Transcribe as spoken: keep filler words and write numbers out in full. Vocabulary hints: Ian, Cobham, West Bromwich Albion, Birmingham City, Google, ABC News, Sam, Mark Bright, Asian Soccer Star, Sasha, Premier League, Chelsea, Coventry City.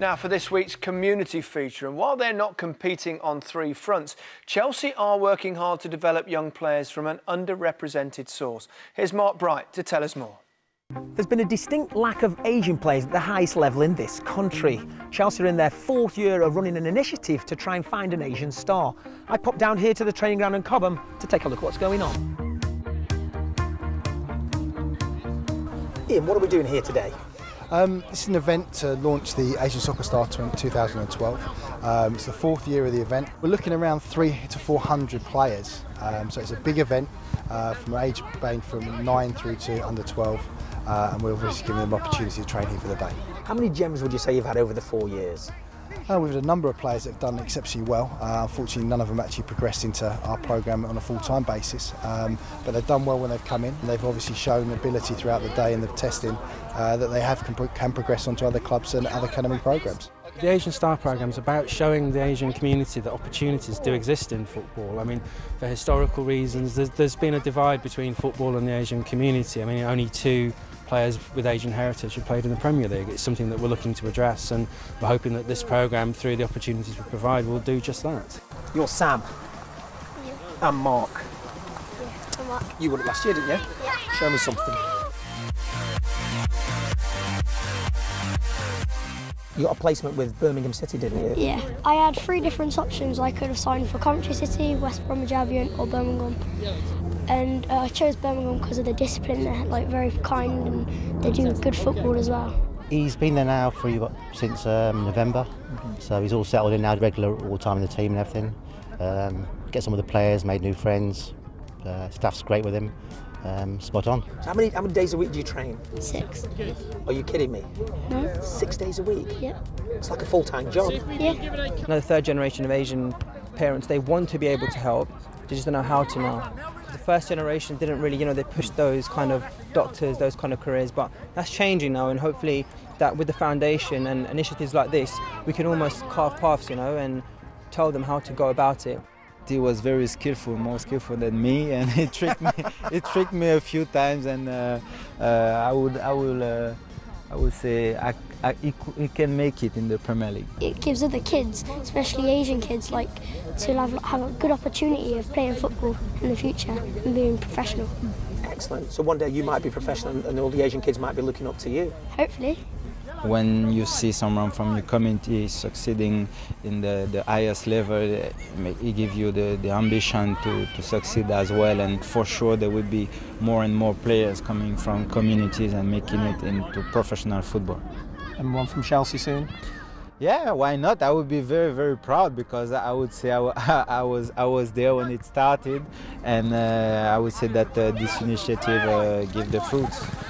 Now for this week's community feature, and while they're not competing on three fronts, Chelsea are working hard to develop young players from an underrepresented source. Here's Mark Bright to tell us more. There's been a distinct lack of Asian players at the highest level in this country. Chelsea are in their fourth year of running an initiative to try and find an Asian star. I popped down here to the training ground in Cobham to take a look at what's going on. Ian, what are we doing here today? Um, this is an event to launch the Asian Soccer Star twenty twelve. Um, it's the fourth year of the event. We're looking around three to four hundred players, um, so it's a big event uh, from age band from nine through to under twelve, uh, and we're obviously giving them opportunity to train here for the day. How many gems would you say you've had over the four years? Uh, we've had a number of players that have done exceptionally well. Uh, unfortunately, none of them actually progressed into our programme on a full-time basis. Um, but they've done well when they've come in. And they've obviously shown ability throughout the day and the testing uh, that they have can, can progress onto other clubs and other academy programmes. The Asian Star programme is about showing the Asian community that opportunities do exist in football. I mean, for historical reasons, there's, there's been a divide between football and the Asian community. I mean, only two players with Asian heritage who played in the Premier League. It's something that we're looking to address, and we're hoping that this programme, through the opportunities we provide, will do just that. You're Sam. Yeah. And Mark. Yeah, I'm Mark. You won it last year, didn't you? Yeah. Show me something. You got a placement with Birmingham City, didn't you? Yeah. I had three different options. I could have signed for Coventry City, West Bromwich Albion or Birmingham. And uh, I chose Birmingham because of the discipline. They're like very kind and they do good football as well. He's been there now for what, since um, November, mm-hmm. So he's all settled in now, regular all the time in the team and everything. Um, get some of the players, made new friends. Uh, staff's great with him. Um, spot on. So how many how many days a week do you train? Six. Are you kidding me? No. Six days a week. Yeah. It's like a full-time job. Yeah. Another third generation of Asian parents. They want to be able to help. They just don't know how to now. The first generation didn't really, you know, they pushed those kind of doctors, those kind of careers, but that's changing now, and hopefully that with the foundation and initiatives like this, we can almost carve paths, you know, and tell them how to go about it. He was very skillful, more skillful than me, and he tricked me. He tricked me a few times, and uh, uh, I would, I will, uh, I would say, I, I, he, he can make it in the Premier League. It gives other kids, especially Asian kids, like to have, have a good opportunity of playing football in the future and being professional. Excellent. So one day you might be professional, and all the Asian kids might be looking up to you. Hopefully. When you see someone from your community succeeding in the, the highest level, it gives you the, the ambition to, to succeed as well. And for sure there will be more and more players coming from communities and making it into professional football. And one from Chelsea soon? Yeah, why not? I would be very, very proud, because I would say I, I was I was there when it started, and uh, I would say that uh, this initiative uh, gave the fruits.